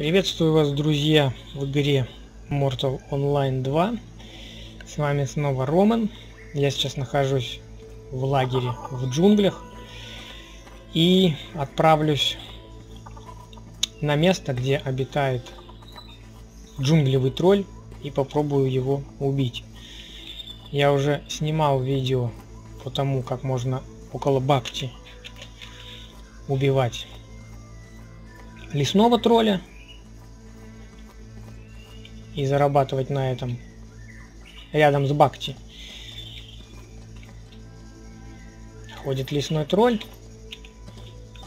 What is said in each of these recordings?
Приветствую вас, друзья, в игре Mortal Online 2. С вами снова Роман. Я сейчас нахожусь в лагере в джунглях и отправлюсь на место, где обитает джунглевый тролль, и попробую его убить. Я уже снимал видео по тому, как можно около Бакти убивать лесного тролля и зарабатывать на этом рядом с Бакти. Ходит лесной тролль,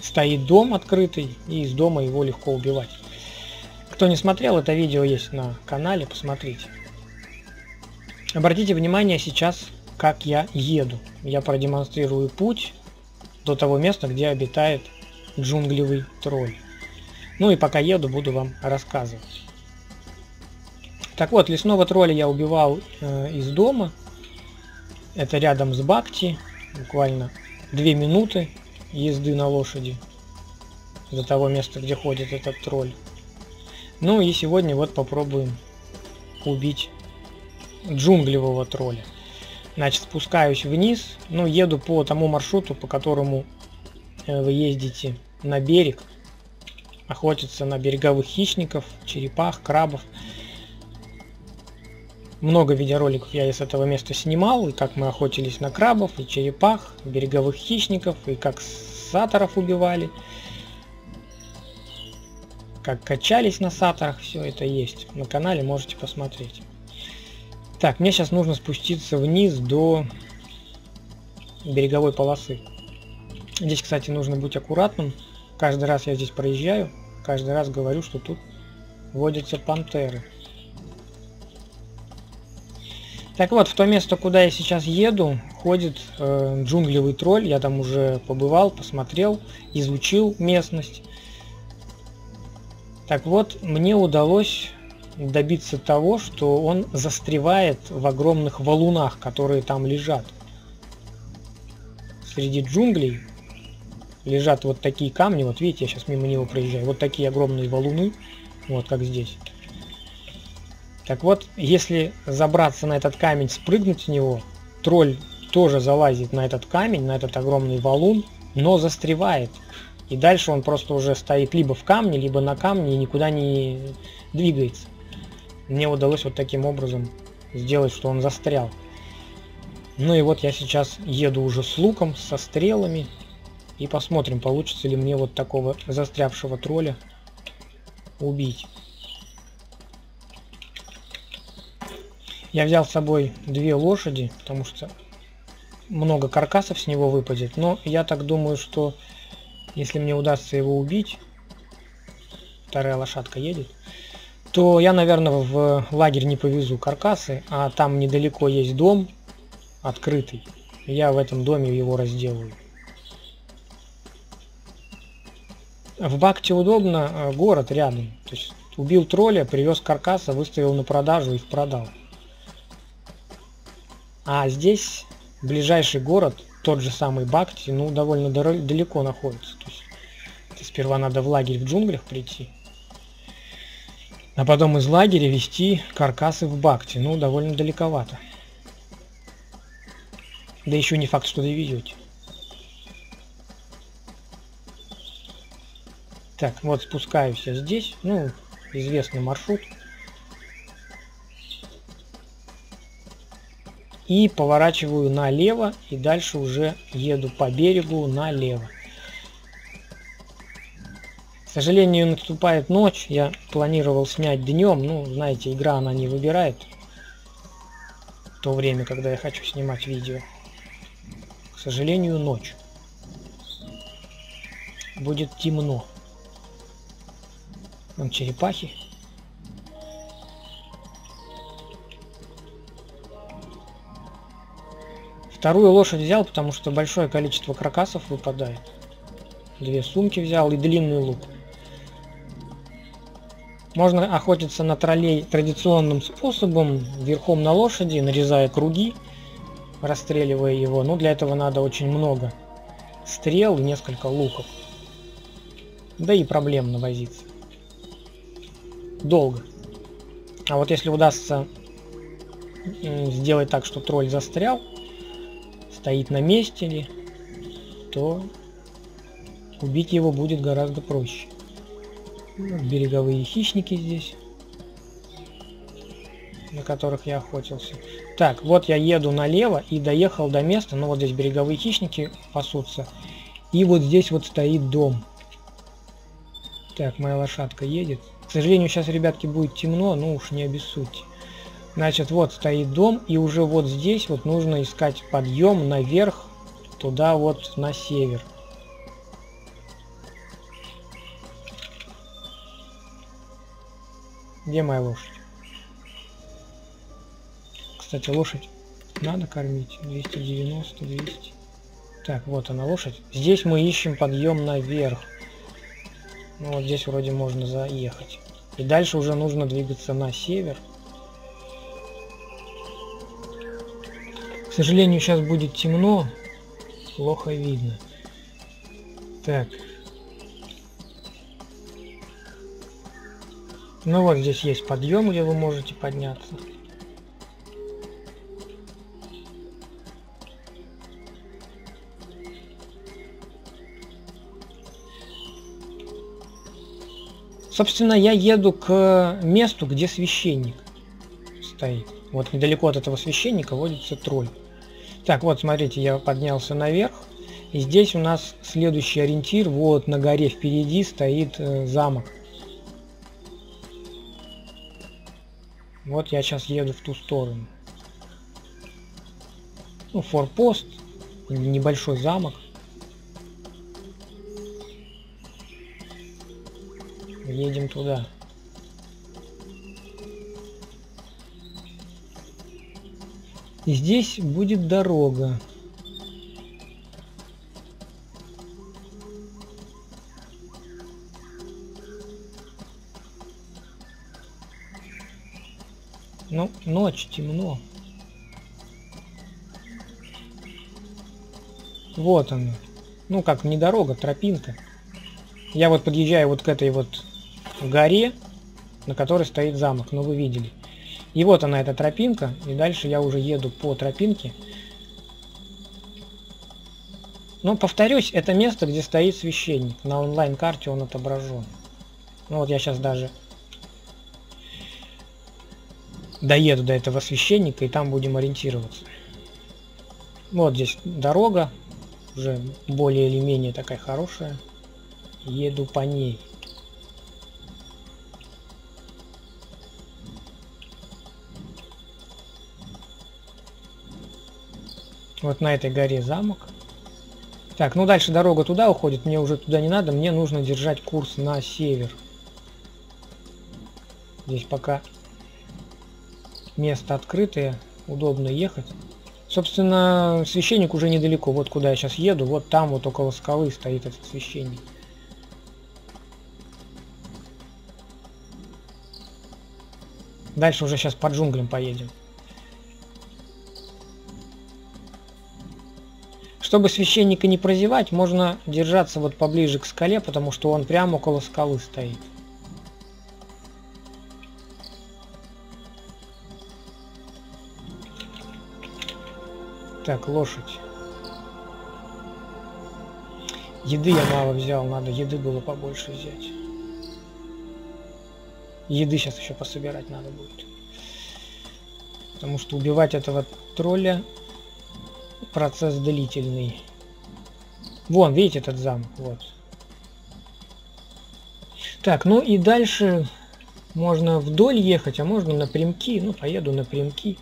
стоит дом открытый, и из дома его легко убивать. Кто не смотрел, это видео есть на канале, посмотрите. Обратите внимание сейчас, как я еду. Я продемонстрирую путь до того места, где обитает джунглевый тролль. Ну и пока еду, буду вам рассказывать. Так вот, лесного тролля я убивал из дома. Это рядом с Бакти. Буквально 2 минуты езды на лошади до того места, где ходит этот тролль. Ну и сегодня вот попробуем убить джунглевого тролля. Значит, спускаюсь вниз. Ну, еду по тому маршруту, по которому вы ездите на берег. Охотятся на береговых хищников, черепах, крабов. Много видеороликов я из этого места снимал, и как мы охотились на крабов, и черепах, и береговых хищников, и как саторов убивали, как качались на саторах, все это есть на канале, можете посмотреть. Так, мне сейчас нужно спуститься вниз до береговой полосы. Здесь, кстати, нужно быть аккуратным. Каждый раз я здесь проезжаю, каждый раз говорю, что тут водятся пантеры. Так вот, в то место, куда я сейчас еду, ходит джунглевый тролль. Я там уже побывал, посмотрел, изучил местность. Так вот, мне удалось добиться того, что он застревает в огромных валунах, которые там лежат. Среди джунглей лежат вот такие камни. Вот видите, я сейчас мимо него проезжаю. Вот такие огромные валуны, вот как здесь. Так вот, если забраться на этот камень, спрыгнуть с него, тролль тоже залазит на этот камень, на этот огромный валун, но застревает. И дальше он просто уже стоит либо в камне, либо на камне и никуда не двигается. Мне удалось вот таким образом сделать, что он застрял. Ну и вот я сейчас еду уже с луком, со стрелами. И посмотрим, получится ли мне вот такого застрявшего тролля убить. Я взял с собой 2 лошади, потому что много каркасов с него выпадет. Но я так думаю, что если мне удастся его убить, вторая лошадка едет, то я, наверное, в лагерь не повезу каркасы, а там недалеко есть дом открытый. Я в этом доме его разделаю. В Бакти удобно, город рядом. То есть убил тролля, привез каркаса, выставил на продажу и их продал. А здесь ближайший город, тот же самый Бакти, ну, довольно далеко находится. То есть сперва надо в лагерь в джунглях прийти, а потом из лагеря везти каркасы в Бакти. Ну, довольно далековато. Да еще не факт, что довезете. Так, вот спускаюсь я здесь, ну, известный маршрут. И поворачиваю налево, и дальше уже еду по берегу налево. К сожалению, наступает ночь, я планировал снять днем, ну, знаете, игра, она не выбирает то время, когда я хочу снимать видео. К сожалению, ночь. Будет темно. Вон черепахи. Вторую лошадь взял, потому что большое количество каркасов выпадает. 2 сумки взял и длинный лук. Можно охотиться на троллей традиционным способом, верхом на лошади, нарезая круги, расстреливая его. Но для этого надо очень много стрел и несколько луков. Да и проблемно возиться. долго. А вот если удастся сделать так, что тролль застрял, стоит на месте, то убить его будет гораздо проще. Береговые хищники здесь, на которых я охотился. Так, вот я еду налево и доехал до места, но вот здесь береговые хищники пасутся. И вот здесь вот стоит дом. Так, моя лошадка едет. К сожалению, сейчас, ребятки, будет темно, но уж не обессудьте. Значит, вот стоит дом, и уже вот здесь вот нужно искать подъем наверх, туда вот на север. Где моя лошадь? Кстати, лошадь надо кормить. 290, 200. Так, вот она, лошадь. Здесь мы ищем подъем наверх. Ну, вот здесь вроде можно заехать. И дальше уже нужно двигаться на север. К сожалению, сейчас будет темно. Плохо видно. Так. Ну вот здесь есть подъем, где вы можете подняться. Собственно, я еду к месту, где священник стоит. Вот недалеко от этого священника водится тролль. Так, вот, смотрите, я поднялся наверх. И здесь у нас следующий ориентир. Вот на горе впереди стоит замок. Вот я сейчас еду в ту сторону. Ну, форпост, небольшой замок. Едем туда. И здесь будет дорога. Ну, ночь, темно. Вот она. Ну, как не дорога, тропинка. Я вот подъезжаю вот к этой вот горе, на которой стоит замок, но вы видели. И вот она, эта тропинка, и дальше я уже еду по тропинке. Но, повторюсь, это место, где стоит священник. На онлайн-карте он отображен. Ну, вот я сейчас даже доеду до этого священника, и там будем ориентироваться. Вот здесь дорога, уже более или менее такая хорошая. Еду по ней. Вот на этой горе замок. Так, ну дальше дорога туда уходит, мне уже туда не надо, мне нужно держать курс на север. Здесь пока место открытое, удобно ехать. Собственно, священник уже недалеко, вот куда я сейчас еду, вот там вот около скалы стоит этот священник. Дальше уже сейчас по джунглям поедем. Чтобы священника не прозевать, можно держаться вот поближе к скале, потому что он прямо около скалы стоит. Так, лошадь. Еды я мало взял, надо еды было побольше взять. Еды сейчас еще пособирать надо будет. Потому что убивать этого тролля... процесс длительный. Вон, видите этот замок? Вот. Так, ну и дальше можно вдоль ехать, а можно напрямки. Ну, поеду напрямки.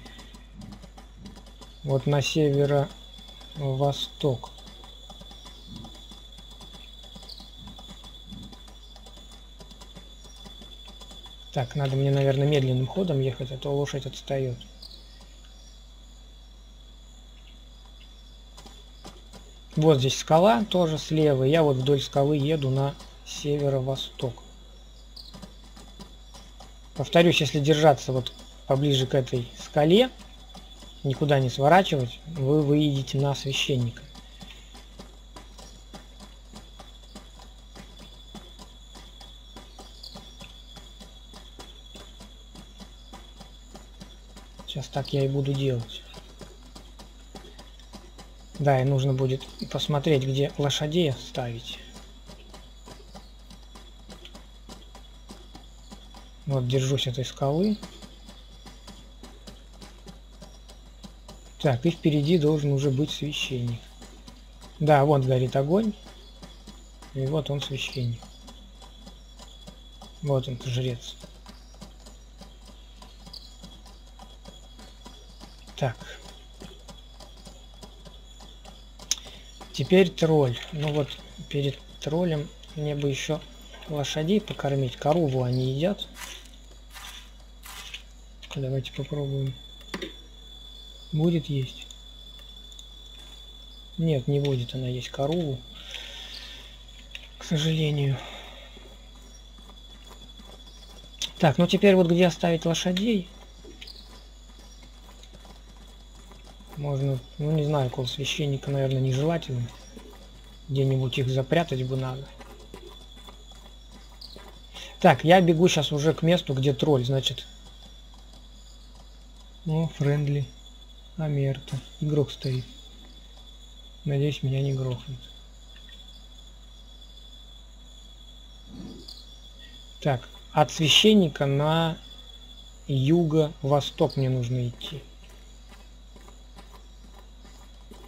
Вот на северо-восток. Так, надо мне, наверное, медленным ходом ехать, а то лошадь отстает. Вот здесь скала тоже слева. Я вот вдоль скалы еду на северо-восток. Повторюсь, если держаться вот поближе к этой скале, никуда не сворачивать, вы выйдете на священника. Сейчас так я и буду делать. Да, и нужно будет посмотреть, где лошадей ставить. Вот, держусь этой скалы. Так, и впереди должен уже быть священник. Да, вот горит огонь. И вот он, священник. Вот он, жрец. Так. Теперь тролль. Ну вот, перед троллем мне бы еще лошадей покормить. Корову они едят. Давайте попробуем. Будет есть? Нет, не будет она есть корову, к сожалению. Так, ну теперь вот где оставить лошадей? Можно, ну не знаю, около священника, наверное, нежелательно. Где-нибудь их запрятать бы надо. Так, я бегу сейчас уже к месту, где тролль, значит. О, френдли. Амерта. Игрок стоит. Надеюсь, меня не грохнет. Так, от священника на юго-восток мне нужно идти.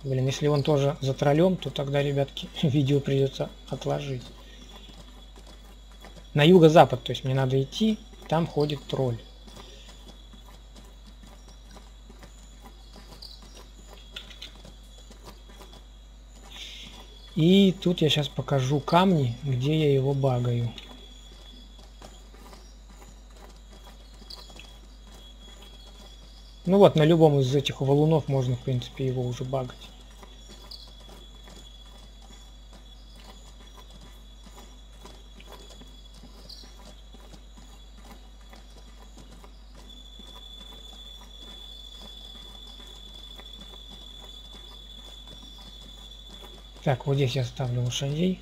Блин, если он тоже за троллем, то тогда, ребятки, видео придется отложить. На юго-запад, то есть мне надо идти, там ходит тролль. И тут я сейчас покажу камни, где я его багаю. Ну вот, на любом из этих валунов можно, в принципе, его уже багать. Так, вот здесь я ставлю лошадей.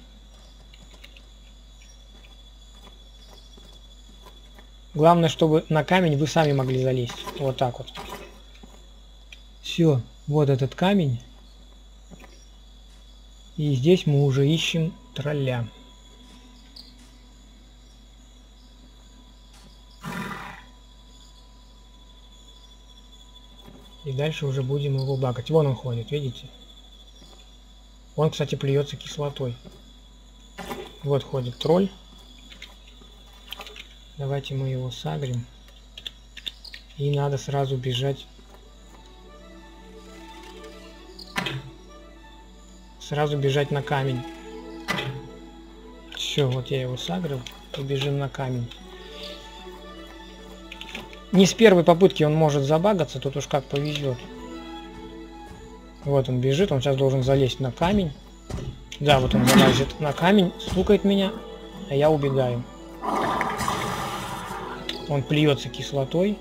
Главное, чтобы на камень вы сами могли залезть. Вот так вот. Все, вот этот камень. И здесь мы уже ищем тролля. И дальше уже будем его багать. Вон он ходит, видите? Он, кстати, плюется кислотой. Вот ходит тролль. Давайте мы его сагрим. И надо сразу бежать. Сразу бежать на камень. Все, вот я его сагрил. Побежим на камень. Не с первой попытки он может забагаться, тут уж как повезет. Вот он бежит, он сейчас должен залезть на камень. Да, вот он залазит на камень, стукает меня, а я убегаю. Он плюется кислотой.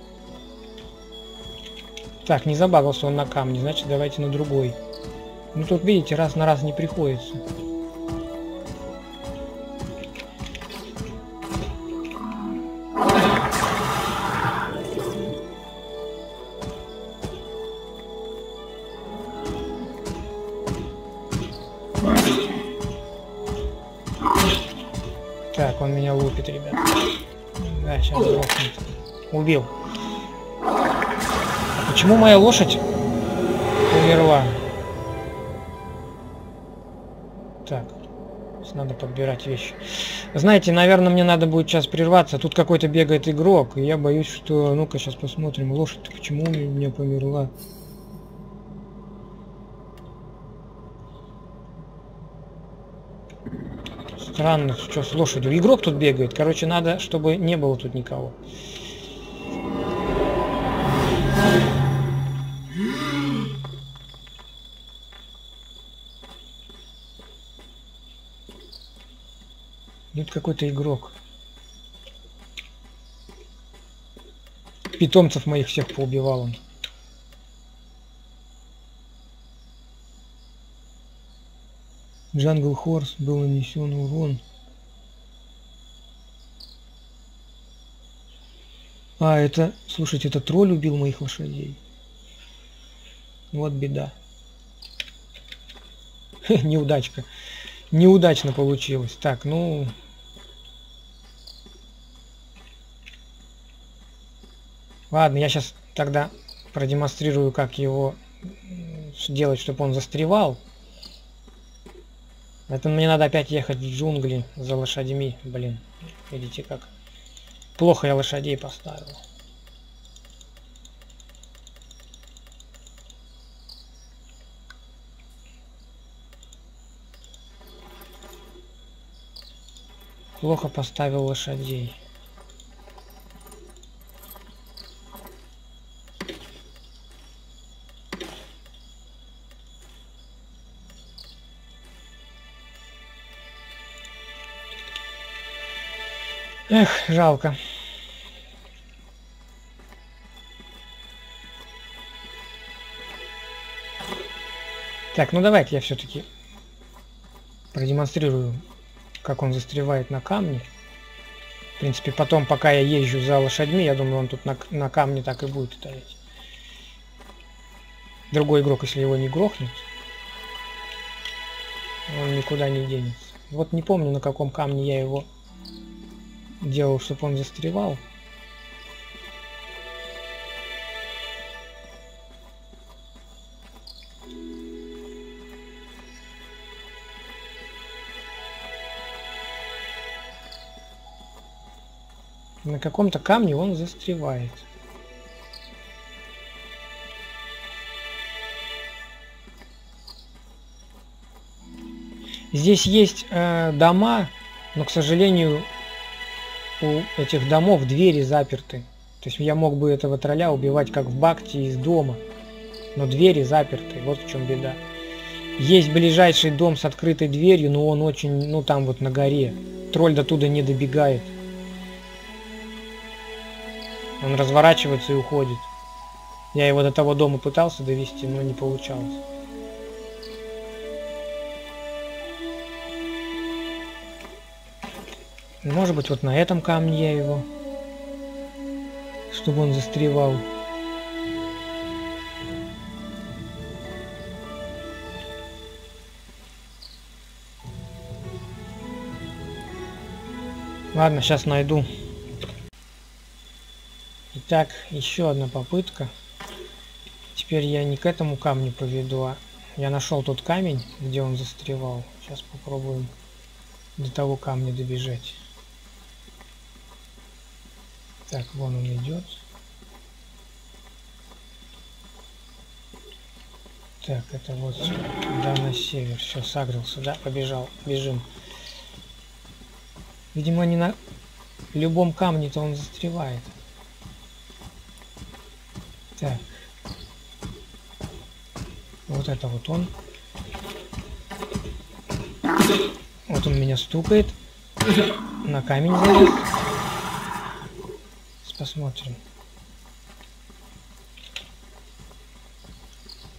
Так, не забагался он на камне, значит давайте на другой. Ну тут, видите, раз на раз не приходится. Так, он меня лупит, ребят. Да, сейчас лопнет. Убил. А почему моя лошадь умерла? Так, надо подбирать вещи. Знаете, наверное, мне надо будет сейчас прерваться. Тут какой-то бегает игрок, и я боюсь, что... Ну-ка, сейчас посмотрим. Лошадь-то почему у меня померла? Странно, что с лошадью. Игрок тут бегает. Короче, надо, чтобы не было тут никого. Тут какой-то игрок. Питомцев моих всех поубивал он. Джангл Хорс, был нанесен урон. А, это, слушайте, это тролль убил моих лошадей. Вот беда. Неудачка. Неудачно получилось. Так, ну... Ладно, я сейчас тогда продемонстрирую, как его сделать, чтобы он застревал. Это мне надо опять ехать в джунгли за лошадьми. Блин, видите как? Плохо я лошадей поставил. Плохо поставил лошадей. Эх, жалко. Так, ну давайте я все-таки продемонстрирую, как он застревает на камне. В принципе, потом, пока я езжу за лошадьми, я думаю, он тут на камне так и будет стоять. Другой игрок, если его не грохнет, он никуда не денется. Вот не помню, на каком камне я его... делал, чтобы он застревал. На каком-то камне он застревает. Здесь есть дома, но, к сожалению, у этих домов двери заперты. То есть я мог бы этого тролля убивать как в Бакти из дома. Но двери заперты. Вот в чем беда. Есть ближайший дом с открытой дверью, но он очень... Ну там вот на горе. Тролль до туда не добегает. Он разворачивается и уходит. Я его до того дома пытался довести, но не получалось. Может быть, вот на этом камне я его, чтобы он застревал. Ладно, сейчас найду. Итак, еще одна попытка. Теперь я не к этому камню поведу, а я нашел тот камень, где он застревал. Сейчас попробуем до того камня добежать. Так, вон он идет. Так, это вот сюда на север. Все, сагрился, да? Побежал. Бежим. Видимо, не на любом камне-то он застревает. Так. Вот это вот он. Вот он меня стукает. На камень залез. Посмотрим.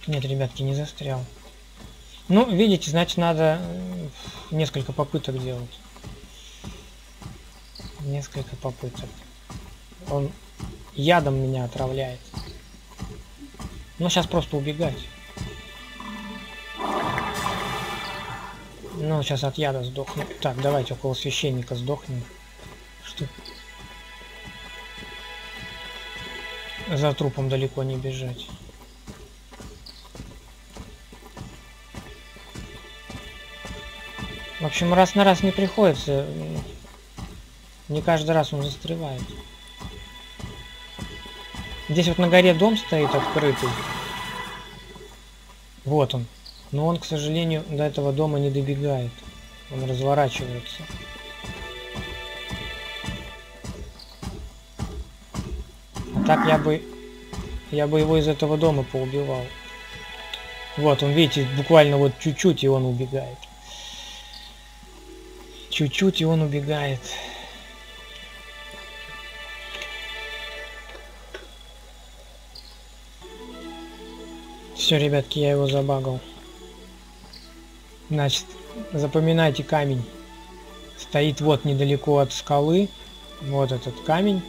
Нет, ребятки, не застрял. Ну, видите, значит, надо несколько попыток делать. Несколько попыток. Он ядом меня отравляет. Но сейчас просто убегать. Ну, сейчас от яда сдохну. Так, давайте около священника сдохнем. Что? За трупом далеко не бежать. В общем, раз на раз не приходится. Не каждый раз он застревает. Здесь вот на горе дом стоит открытый. Вот он. Но он, к сожалению, до этого дома не добегает. Он разворачивается. Так я бы его из этого дома поубивал. Вот, он, видите, буквально вот чуть-чуть, и он убегает. Чуть-чуть, и он убегает. Все, ребятки, я его забагал. Значит, запоминайте камень. Стоит вот недалеко от скалы. Вот этот камень.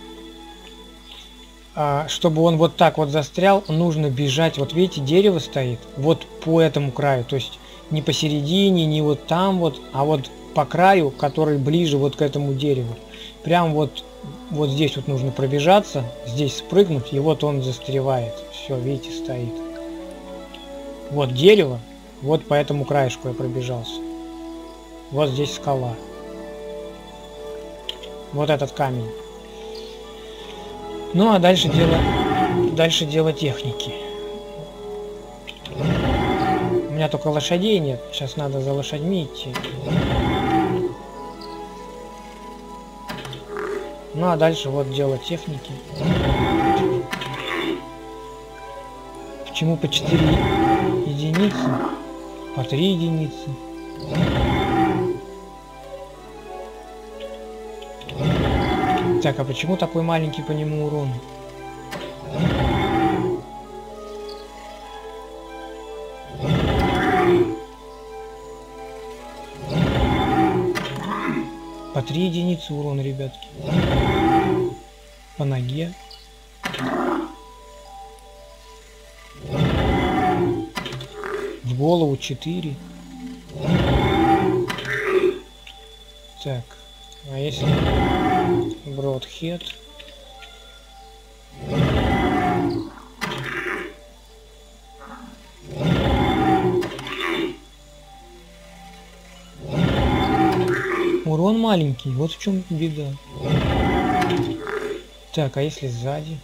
чтобы он вот так вот застрял, нужно бежать. Вот видите, дерево стоит вот по этому краю, то есть не посередине, не вот там вот, а вот по краю, который ближе вот к этому дереву. Прям вот здесь вот нужно пробежаться, здесь спрыгнуть, и вот он застревает. Все, видите, стоит. Вот дерево, вот по этому краешку я пробежался. Вот здесь скала. Вот этот камень. Ну а дальше дело техники. У меня только лошадей нет. Сейчас надо за лошадьми идти. Ну а дальше вот дело техники. Почему по 4 единицы? По 3 единицы? Так, а почему такой маленький по нему урон? По 3 единицы урон, ребятки. По ноге. В голову 4. Так, а если... Бродхед. Урон маленький, вот в чем беда. Так, а если сзади?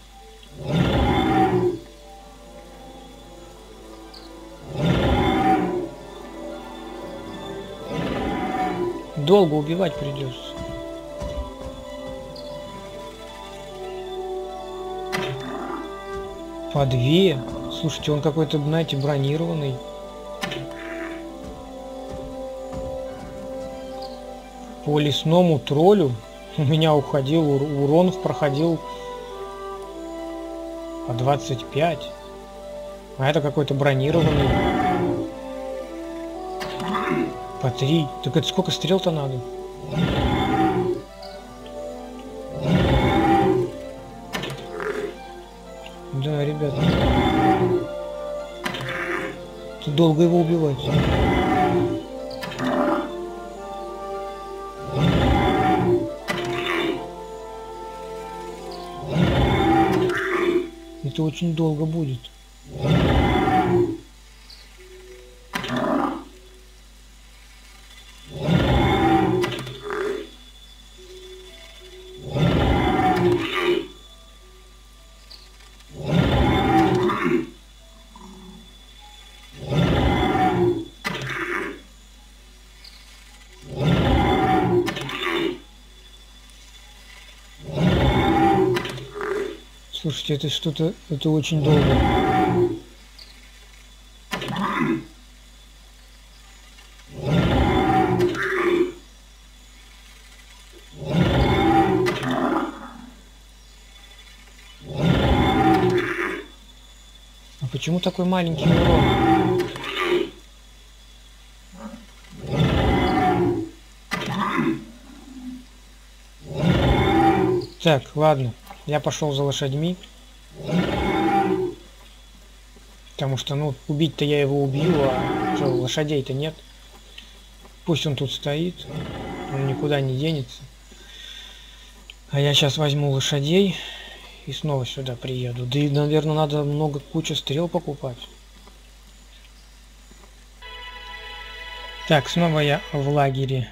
Долго убивать придется. По 2. Слушайте, он какой-то, знаете, бронированный. По лесному троллю у меня уходил урон, проходил по 25. А это какой-то бронированный. По 3. Так это сколько стрел-то надо? Да, ребята. Тут долго его убивать. Это очень долго будет. Слушайте, это что-то... Это очень долго. А почему такой маленький урон? Так, ладно. Я пошел за лошадьми, потому что, ну, убить-то я его убью, а что, лошадей-то нет. Пусть он тут стоит, он никуда не денется. А я сейчас возьму лошадей и снова сюда приеду. Да и, наверное, надо кучу стрел покупать. Так, снова я в лагере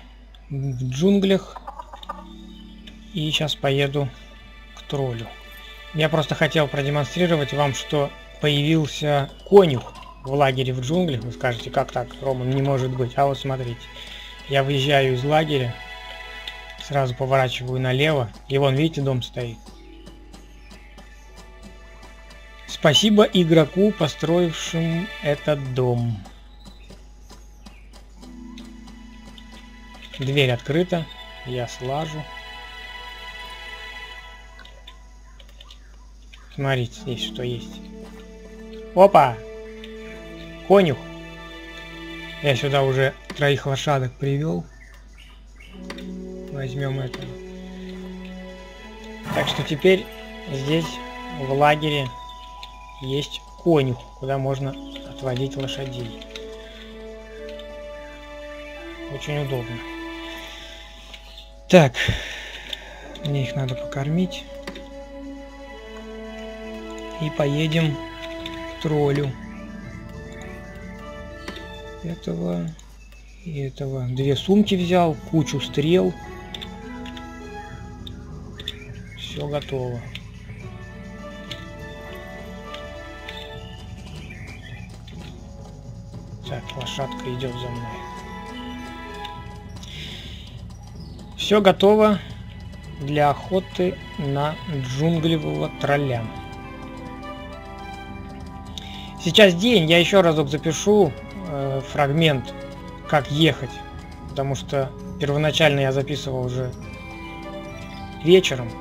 в джунглях. И сейчас поеду троллю. Я просто хотел продемонстрировать вам, что появился конюх в лагере в джунглях. Вы скажете, как так, Роман, не может быть. А вот смотрите, я выезжаю из лагеря, сразу поворачиваю налево, и вон, видите, дом стоит. Спасибо игроку, построившему этот дом. Дверь открыта, я слажу. Смотрите, здесь что есть. Опа! Конюх! Я сюда уже 3 лошадок привел. Возьмем это. Так что теперь здесь в лагере есть конюх, куда можно отводить лошадей. Очень удобно. Так, мне их надо покормить. И поедем к троллю. Этого и этого. Две сумки взял, кучу стрел. Все готово. Так, лошадка идет за мной. Все готово для охоты на джунглевого тролля. Сейчас день, я еще разок запишу фрагмент, как ехать, потому что первоначально я записывал уже вечером,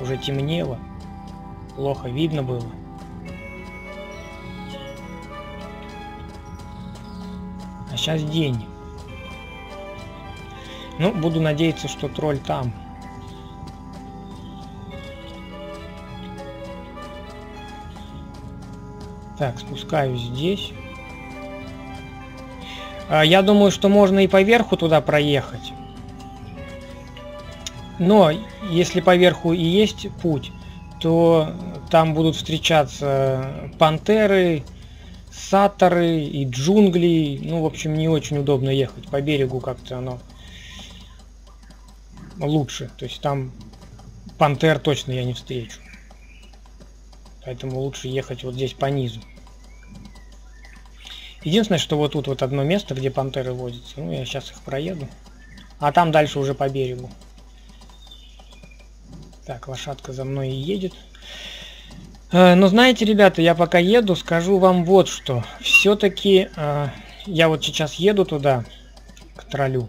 уже темнело, плохо видно было. А сейчас день. Ну, буду надеяться, что тролль там. Так, спускаюсь здесь. Я думаю, что можно и поверху туда проехать. Но если поверху и есть путь, то там будут встречаться пантеры, саторы и джунгли. Ну, в общем, не очень удобно ехать. По берегу как-то оно лучше. То есть там пантер точно я не встречу. Поэтому лучше ехать вот здесь по низу. Единственное, что вот тут вот одно место, где пантеры водятся. Ну, я сейчас их проеду. А там дальше уже по берегу. Так, лошадка за мной и едет. Но знаете, ребята, я пока еду, скажу вам вот что. Все-таки я вот сейчас еду туда, к троллю.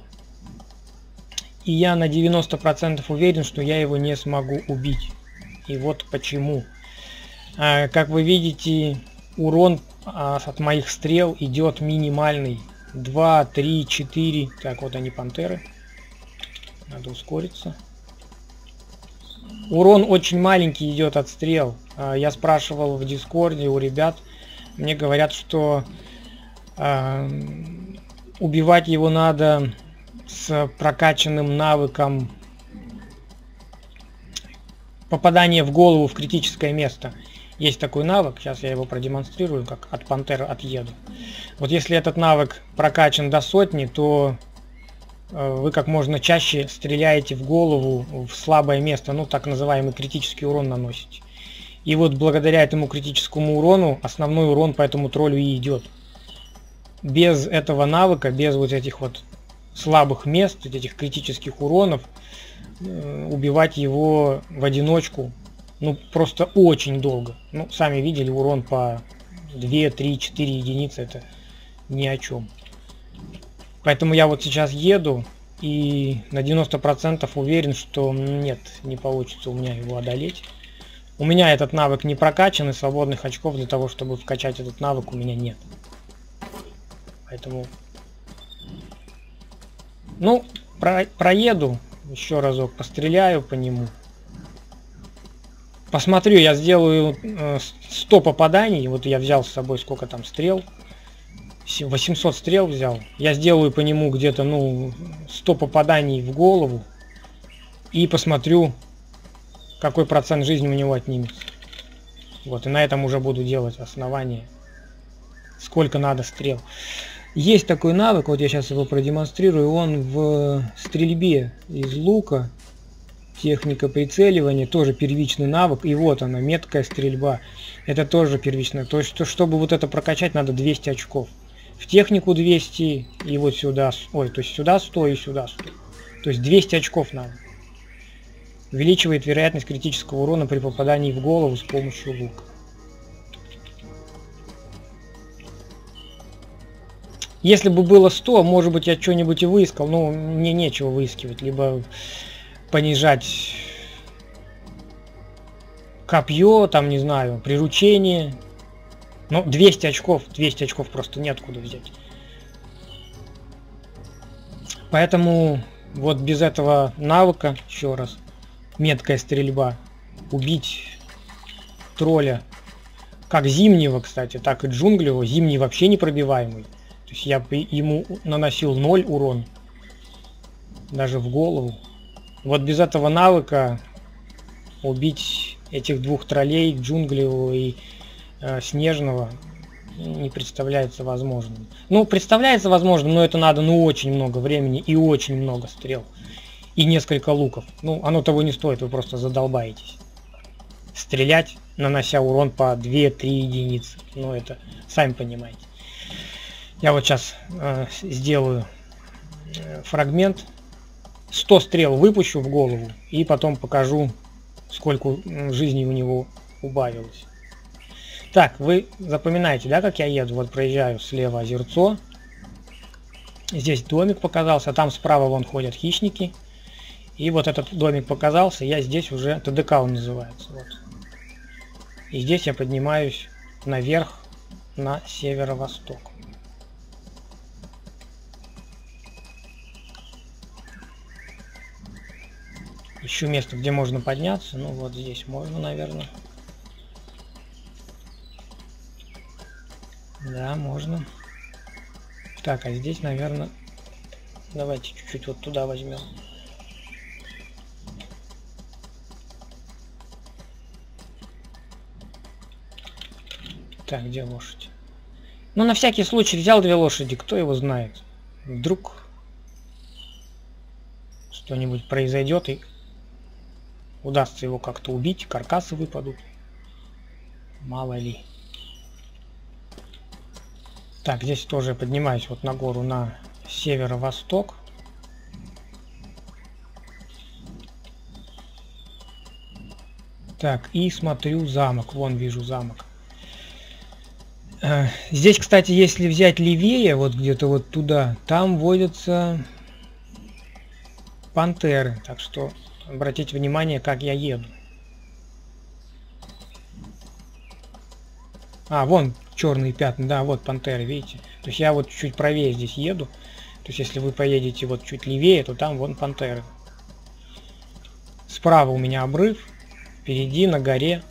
И я на 90% уверен, что я его не смогу убить. И вот почему. Как вы видите, урон от моих стрел идет минимальный. 2, 3, 4. Так, вот они, пантеры. Надо ускориться. Урон очень маленький идет от стрел. Я спрашивал в Дискорде у ребят. Мне говорят, что убивать его надо с прокачанным навыком попадания в голову в критическое место. Есть такой навык, сейчас я его продемонстрирую, как от пантеры отъеду. Вот если этот навык прокачан до 100, то вы как можно чаще стреляете в голову, в слабое место, ну так называемый критический урон наносите. И вот благодаря этому критическому урону основной урон по этому троллю и идет. Без этого навыка, без вот этих вот слабых мест, этих критических уронов, убивать его в одиночку, ну просто очень долго. Ну, сами видели, урон по 2, 3, 4 единицы, это ни о чем. Поэтому я вот сейчас еду и на 90% уверен, что нет, не получится у меня его одолеть. У меня этот навык не прокачан, и свободных очков для того, чтобы вкачать этот навык, у меня нет. Поэтому... Ну, проеду еще разок, постреляю по нему. Посмотрю, я сделаю 100 попаданий. Вот я взял с собой сколько там стрел. 800 стрел взял. Я сделаю по нему где-то, ну, 100 попаданий в голову. И посмотрю, какой процент жизни у него отнимется. Вот, и на этом уже буду делать основание. Сколько надо стрел. Есть такой навык, вот я сейчас его продемонстрирую. Он в стрельбе из лука. Техника прицеливания, тоже первичный навык. И вот она, меткая стрельба. Это тоже первичная. То есть, чтобы вот это прокачать, надо 200 очков. В технику 200 и вот сюда. Ой, то есть сюда 100 и сюда 100. То есть 200 очков надо. Увеличивает вероятность критического урона при попадании в голову с помощью лука. Если бы было 100, может быть, я что-нибудь и выискал. Но мне нечего выискивать. Либо... понижать копье, там, не знаю, приручение. Но 200 очков просто неоткуда взять. Поэтому вот без этого навыка, еще раз, меткая стрельба, убить тролля. Как зимнего, кстати, так и джунглевого. Зимний вообще непробиваемый. То есть я ему наносил 0 урон. Даже в голову. Вот без этого навыка убить этих двух троллей, джунглевого и снежного, не представляется возможным. Ну, представляется возможным, но это надо, ну, очень много времени и очень много стрел. И несколько луков. Ну, оно того не стоит, вы просто задолбаетесь. Стрелять, нанося урон по 2-3 единицы. Ну, это сами понимаете. Я вот сейчас сделаю фрагмент. 100 стрел выпущу в голову и потом покажу, сколько жизни у него убавилось. Так, вы запоминаете, да, как я еду? Вот проезжаю слева озерцо. Здесь домик показался, там справа вон ходят хищники. И вот этот домик показался, я здесь уже, ТДК он называется. Вот. И здесь я поднимаюсь наверх на северо-восток. Ищу место, где можно подняться. Ну вот здесь можно, наверное. Да, можно. Так, а здесь, наверное, давайте чуть-чуть вот туда возьмем. Так, где лошадь? Ну, на всякий случай взял 2 лошади, кто его знает. Вдруг что-нибудь произойдет и удастся его как-то убить, каркасы выпадут. Мало ли. Так, здесь тоже поднимаюсь вот на гору на северо-восток. Так, и смотрю замок. Вон вижу замок. Здесь, кстати, если взять левее, вот где-то вот туда, там водятся пантеры. Так что обратите внимание, как я еду. А, вон черные пятна, да, вот пантеры, видите? То есть я вот чуть правее здесь еду. То есть если вы поедете вот чуть левее, то там вон пантеры. Справа у меня обрыв, впереди на горе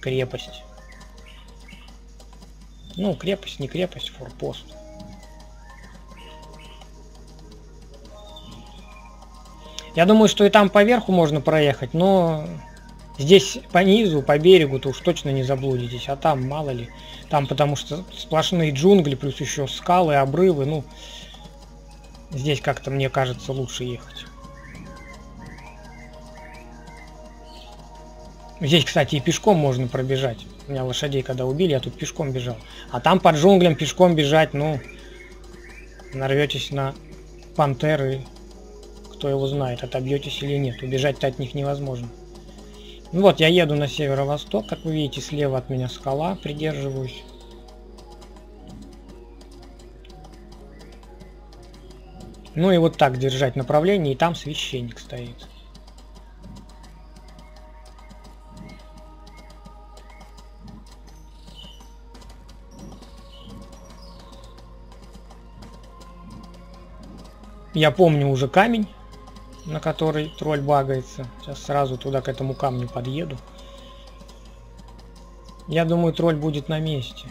крепость. Ну, крепость, не крепость, форпост. Я думаю, что и там поверху можно проехать, но здесь по низу, по берегу-то уж точно не заблудитесь, а там мало ли. Там потому что сплошные джунгли, плюс еще скалы, обрывы, ну, здесь как-то, мне кажется, лучше ехать. Здесь, кстати, и пешком можно пробежать. У меня лошадей когда убили, я тут пешком бежал. А там под джунглям пешком бежать, ну, нарветесь на пантеры. Кто его знает, отобьетесь или нет. Убежать-то от них невозможно. Ну вот, я еду на северо-восток. Как вы видите, слева от меня скала. Придерживаюсь. Ну и вот так держать направление. И там священник стоит. Я помню уже камень, на который тролль багается. Сейчас сразу туда, к этому камню подъеду. Я думаю, тролль будет на месте.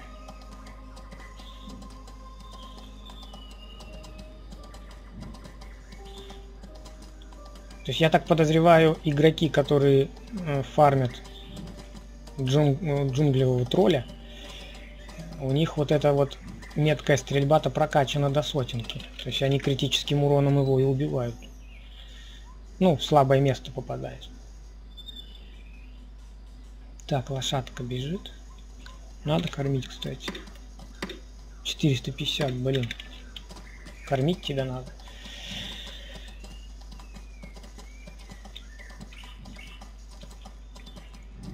То есть я так подозреваю, игроки, которые фармят джунглевого тролля, у них вот эта вот меткая стрельба-то прокачана до сотенки. То есть они критическим уроном его и убивают. Ну, в слабое место попадает. Так, лошадка бежит. Надо кормить, кстати. 450, блин. Кормить тебя надо.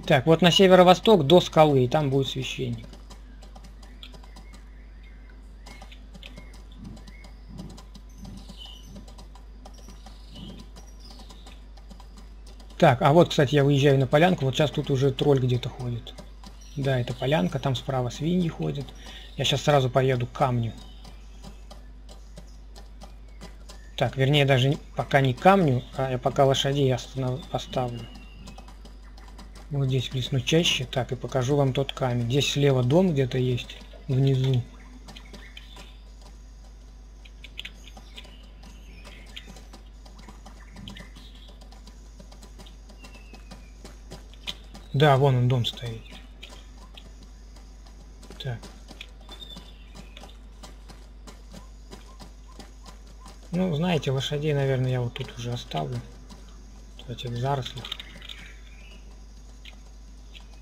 Так, вот на северо-восток до скалы, и там будет священник. Так, а вот, кстати, я выезжаю на полянку. Вот сейчас тут уже тролль где-то ходит. Да, это полянка, там справа свиньи ходят. Я сейчас сразу поеду к камню. Так, вернее, даже пока не к камню, а я пока лошадей остановлю, поставлю. вот здесь в лесной чаще. Так, и покажу вам тот камень. Здесь слева дом где-то есть внизу. Да, вон он, дом стоит. Так. Ну, знаете, лошадей, наверное, я вот тут уже оставлю. Кстати, в зарослях.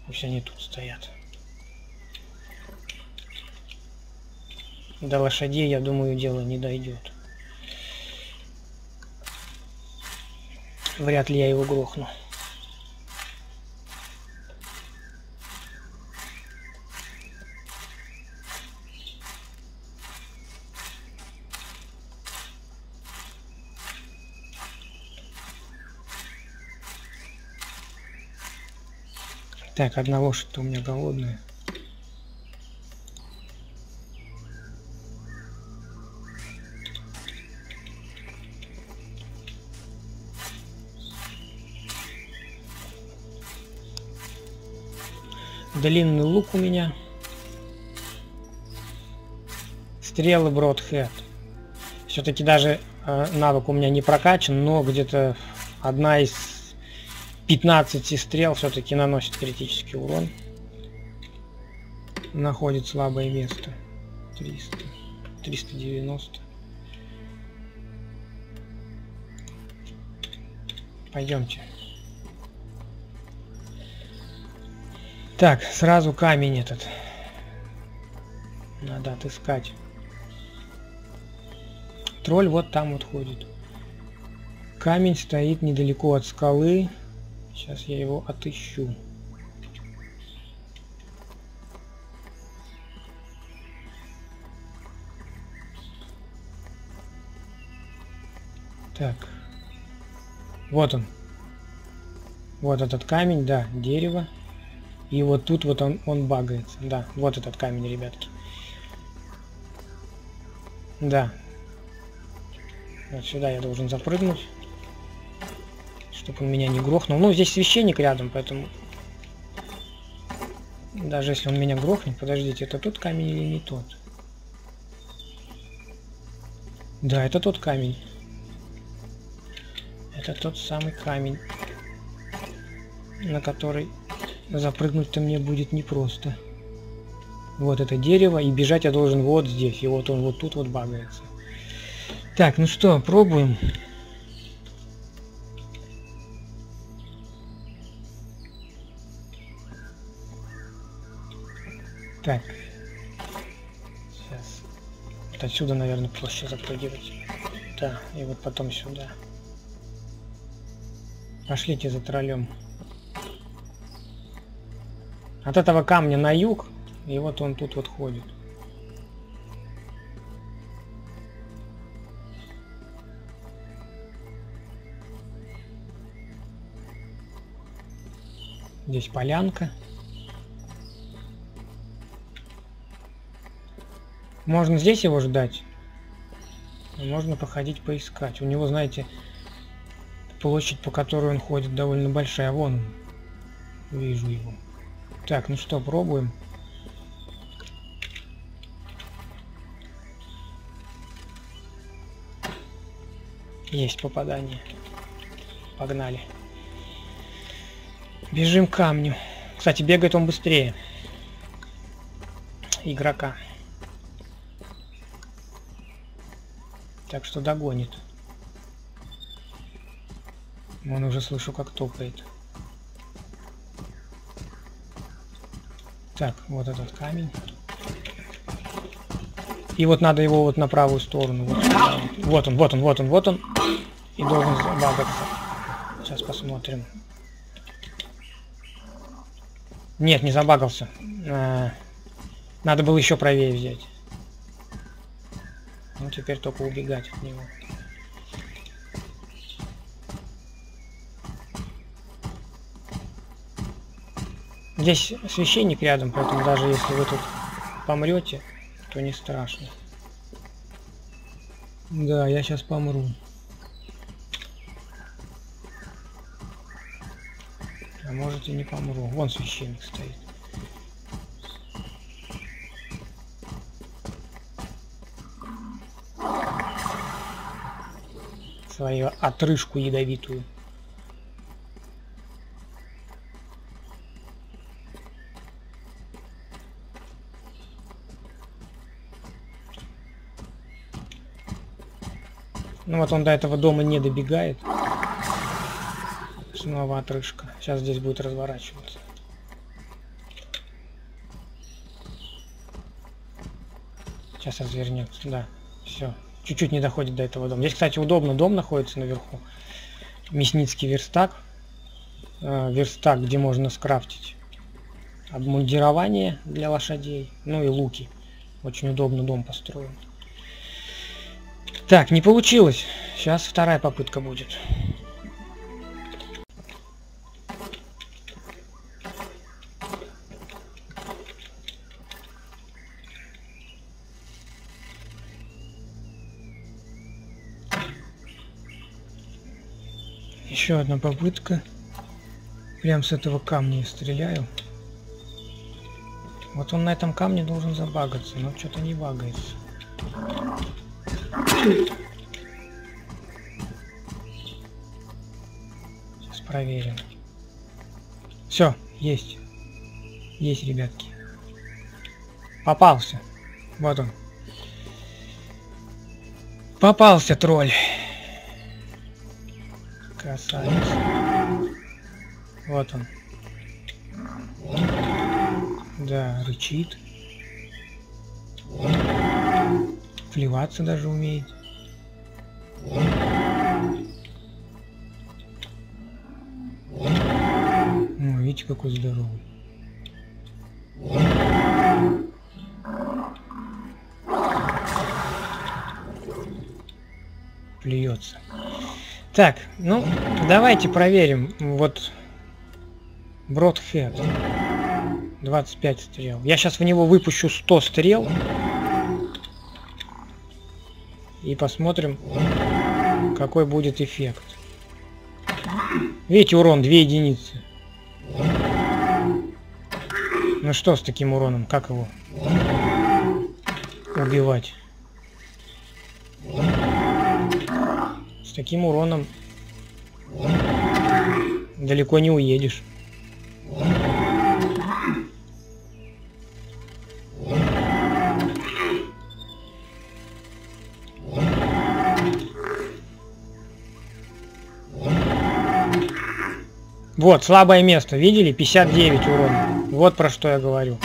Вообще они тут стоят. До лошадей, я думаю, дело не дойдет. Вряд ли я его грохну. Так, одна лошадь-то у меня голодная. Длинный лук у меня. Стрелы Бродхед. Все-таки даже навык у меня не прокачан, но где-то одна из 15 стрел все-таки наносит критический урон. Находит слабое место. 300. 390. Пойдемте. Так, сразу камень этот. Надо отыскать. Тролль вот там вот ходит. Камень стоит недалеко от скалы. Сейчас я его отыщу. Так. Вот он. Вот этот камень, да, дерево. И вот тут вот он багается. Да, вот этот камень, ребятки. Да. Вот сюда я должен запрыгнуть, чтобы он меня не грохнул. Ну, здесь священник рядом, поэтому даже если он меня грохнет... Подождите, это тот камень или не тот? Да, это тот камень. Это тот самый камень, на который запрыгнуть-то мне будет непросто. Вот это дерево, и бежать я должен вот здесь. И вот он вот тут вот багается. Так, ну что, пробуем. Так, сейчас вот отсюда, наверное, проще запрыгивать. Да, и вот потом сюда. Пошлите за троллем. От этого камня на юг, и вот он тут вот ходит. Здесь полянка. Можно здесь его ждать, можно походить поискать. У него, знаете, площадь, по которой он ходит, довольно большая. Вон, вижу его. Так, ну что, пробуем. Есть попадание. Погнали. Бежим к камню. Кстати, бегает он быстрее игрока. Так что догонит. Он уже, слышу, как топает. Так, вот этот камень. И вот надо его вот на правую сторону. Вот, вот он, вот он, вот он, вот он. И должен забагаться. Сейчас посмотрим. Нет, не забагался. Надо было еще правее взять. Ну, теперь только убегать от него. Здесь священник рядом, поэтому даже если вы тут помрете, то не страшно. Да, я сейчас помру. А может, и не помру. Вон священник стоит. Свою отрыжку ядовитую. Ну вот он до этого дома не добегает. Снова отрыжка. Сейчас здесь будет разворачиваться. Сейчас развернется. Да, все. Чуть-чуть не доходит до этого дома. Здесь, кстати, удобно. Дом находится наверху. Мясницкий верстак. Верстак, где можно скрафтить обмундирование для лошадей. Ну и луки. Очень удобно дом построен. Так, не получилось. Сейчас вторая попытка будет. Еще одна попытка. Прям с этого камня стреляю. Вот он на этом камне должен забагаться, но что-то не багается. Сейчас проверим. Все, есть. Есть, ребятки. Попался. Вот он. Попался тролль. Красавец. Вот он. Да, рычит. Плеваться даже умеет. Ну, видите, какой здоровый. Плюется. Так, ну, давайте проверим. Вот. Бродхед. 25 стрел. Я сейчас в него выпущу 100 стрел. И посмотрим, какой будет эффект. Видите, урон 2 единицы. Ну что с таким уроном? Как его убивать? С таким уроном далеко не уедешь. Вот, слабое место, видели? 59 урона. Вот про что я говорю.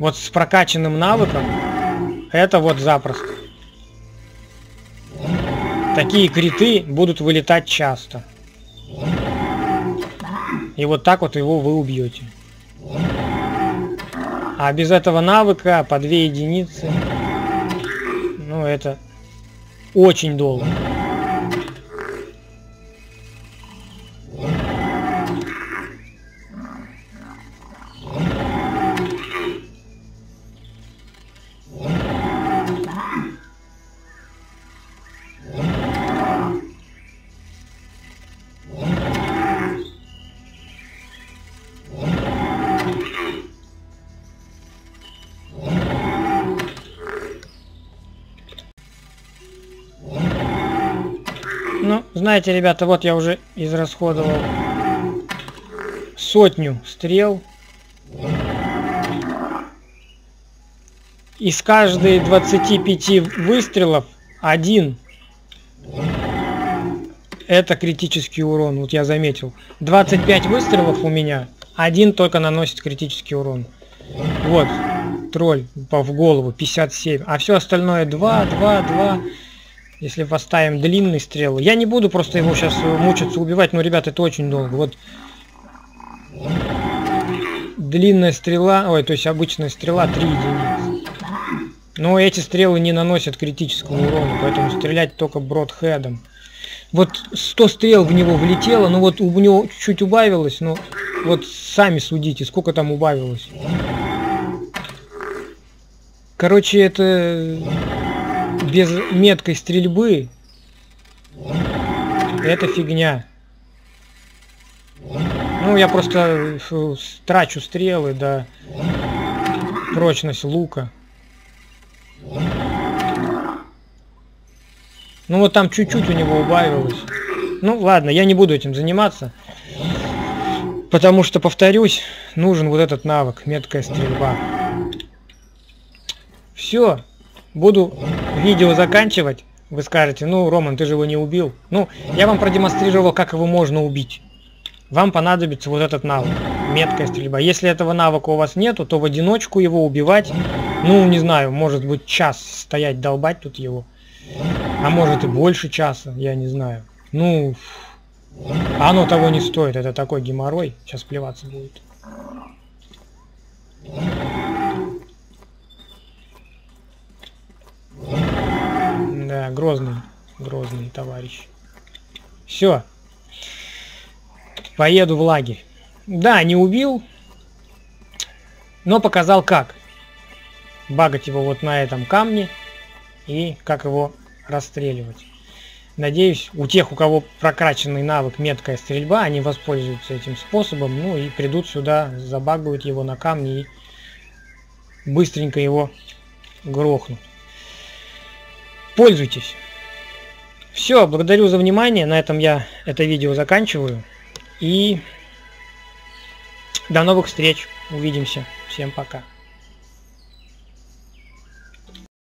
Вот с прокачанным навыком это вот запросто. Такие криты будут вылетать часто. И вот так вот его вы убьете. А без этого навыка по 2 единицы. Ну, это очень долго. Знаете, ребята, вот я уже израсходовал 100 стрел. Из каждой 25 выстрелов 1. Это критический урон, вот я заметил. 25 выстрелов у меня, 1 только наносит критический урон. Вот, тролль в голову, 57. А все остальное 2, 2, 2. Если поставим длинные стрелы. Я не буду просто его сейчас мучиться убивать, но, ребят, это очень долго. Вот. Длинная стрела, ой, то есть обычная стрела 3 единицы. Но эти стрелы не наносят критического урона, поэтому стрелять только бродхедом. Вот 100 стрел в него влетело, но вот у него чуть-чуть убавилось, но вот сами судите, сколько там убавилось. Короче, это... без меткой стрельбы это фигня. Ну Ну, я просто трачу стрелы, да, прочность лука. Ну, вот там чуть-чуть у него убавилось. Ну, ладно, я не буду этим заниматься. Потому что, повторюсь, нужен вот этот навык, меткая стрельба. Все, буду видео заканчивать. Вы скажете, ну, Роман, ты же его не убил. Ну, я вам продемонстрировал, как его можно убить. Вам понадобится вот этот навык, меткая стрельба. Если этого навыка у вас нету, то в одиночку его убивать, ну, не знаю, может быть, час стоять долбать тут его. А может и больше часа, я не знаю. Ну, оно того не стоит, это такой геморрой. Сейчас плеваться будет. Да, грозный, грозный товарищ. Все. Поеду в лагерь. Да, не убил, но показал, как багать его вот на этом камне и как его расстреливать. Надеюсь, у тех, у кого прокачанный навык меткая стрельба, они воспользуются этим способом, ну и придут сюда, забагают его на камне и быстренько его грохнут. Пользуйтесь. Все, благодарю за внимание. На этом я это видео заканчиваю. И до новых встреч. Увидимся. Всем пока.